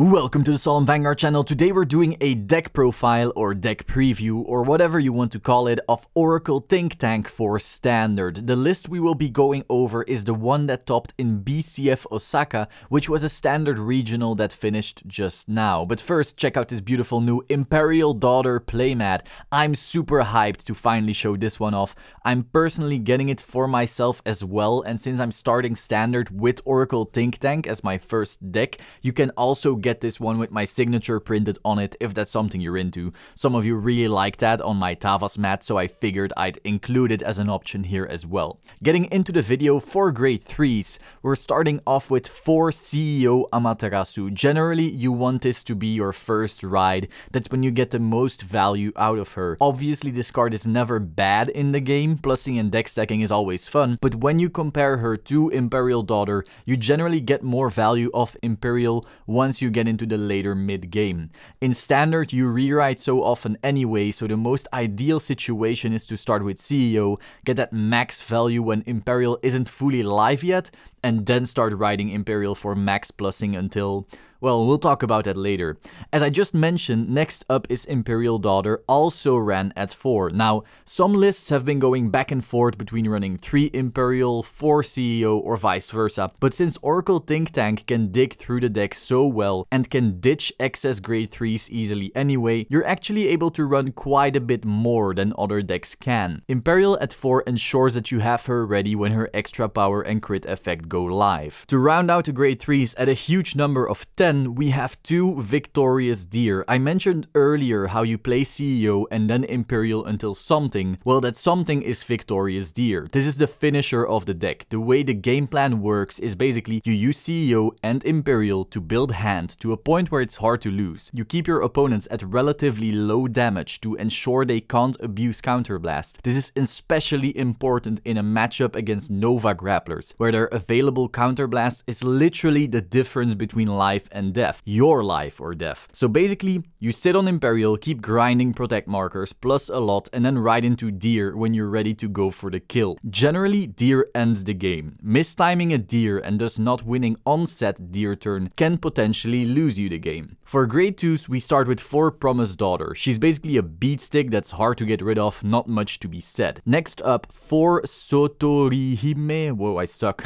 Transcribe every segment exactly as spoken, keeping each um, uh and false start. Welcome to the Solemn Vanguard channel. Today we're doing a deck profile or deck preview or whatever you want to call it of Oracle Think Tank for Standard. The list we will be going over is the one that topped in B C F Osaka, which was a Standard regional that finished just now. But first, check out this beautiful new Imperial Daughter playmat. I'm super hyped to finally show this one off. I'm personally getting it for myself as well, and since I'm starting Standard with Oracle Think Tank as my first deck, you can also get Get this one with my signature printed on it if that's something you're into. Some of you really like that on my Tavas mat, so I figured I'd include it as an option here as well. Getting into the video, for grade threes, we're starting off with four C E O Amaterasu. Generally, you want this to be your first ride. That's when you get the most value out of her. Obviously, this card is never bad in the game. Plussing and deck stacking is always fun, but when you compare her to Imperial Daughter, you generally get more value off Imperial once you get into the later mid-game. In Standard, you rewrite so often anyway, so the most ideal situation is to start with C E O, get that max value when Imperial isn't fully live yet, and then start riding Imperial for max plussing until... well, we'll talk about that later. As I just mentioned, next up is Imperial Daughter, also ran at four. Now, some lists have been going back and forth between running three Imperial, four C E O, or vice versa. But since Oracle Think Tank can dig through the deck so well and can ditch excess grade threes easily anyway, you're actually able to run quite a bit more than other decks can. Imperial at four ensures that you have her ready when her extra power and crit effect go live. To round out the grade threes at a huge number of ten, then we have two Victorious Deer. I mentioned earlier how you play C E O and then Imperial until something. Well, that something is Victorious Deer. This is the finisher of the deck. The way the game plan works is basically you use C E O and Imperial to build hand to a point where it's hard to lose. You keep your opponents at relatively low damage to ensure they can't abuse counterblast. This is especially important in a matchup against Nova grapplers, where their available counterblast is literally the difference between life and and death, your life or death. So basically, you sit on Imperial, keep grinding protect markers, plus a lot, and then ride into Deer when you're ready to go for the kill. Generally, Deer ends the game. Mistiming a Deer and thus not winning on set Deer turn can potentially lose you the game. For grade twos, we start with four Promised Daughter. She's basically a beatstick that's hard to get rid of, not much to be said. Next up, four Sotorihime. Whoa, I suck.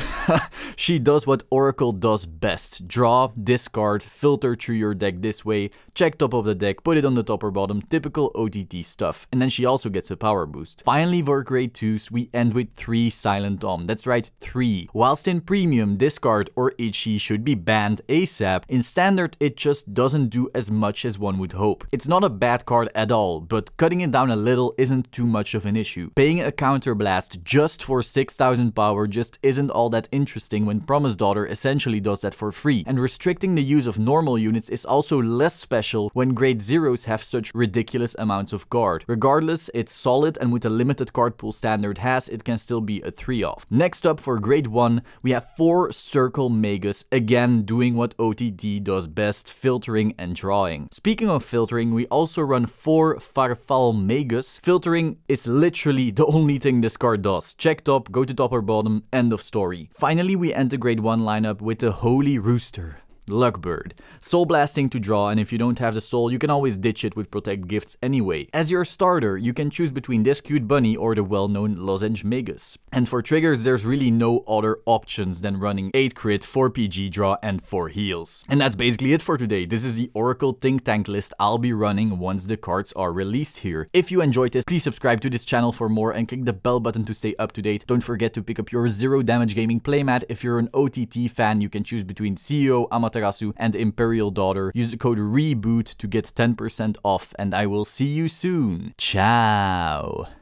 She does what Oracle does best. Draw, discard, filter through your deck this way, check top of the deck, put it on the top or bottom, typical O T T stuff. And then she also gets a power boost. Finally, for grade twos, we end with three Silent Tom. That's right, three. Whilst in Premium, discard or Itchy should be banned ASAP, in Standard it just doesn't do as much as one would hope. It's not a bad card at all, but cutting it down a little isn't too much of an issue. Paying a counterblast just for six thousand power just isn't all that interesting when Promised Daughter essentially does that for free, and restricting the use of normal units is also less special when grade zeros have such ridiculous amounts of guard. Regardless, it's solid, and with the limited card pool Standard has, it can still be a three off. Next up, for grade one, we have four Circle Magus, again doing what O T T does best, filtering and drawing. Speaking of filtering, we also run four Farfall Magus. Filtering is literally the only thing this card does. Check top, go to top or bottom, end of story. Finally, we end the grade one lineup with the Holy Rooster. Luckbird. Soul Blasting to draw, and if you don't have the soul, you can always ditch it with Protect Gifts anyway. As your starter, you can choose between this cute bunny or the well-known Lozenge Magus. And for triggers, there's really no other options than running eight crit, four P G draw, and four heals. And that's basically it for today. This is the Oracle Think Tank list I'll be running once the cards are released here. If you enjoyed this, please subscribe to this channel for more and click the bell button to stay up to date. Don't forget to pick up your Zero Damage Gaming playmat. If you're an O T T fan, you can choose between C E O, Amaterasu, and Imperial Daughter. Use the code REBOOT to get ten percent off, and I will see you soon. Ciao!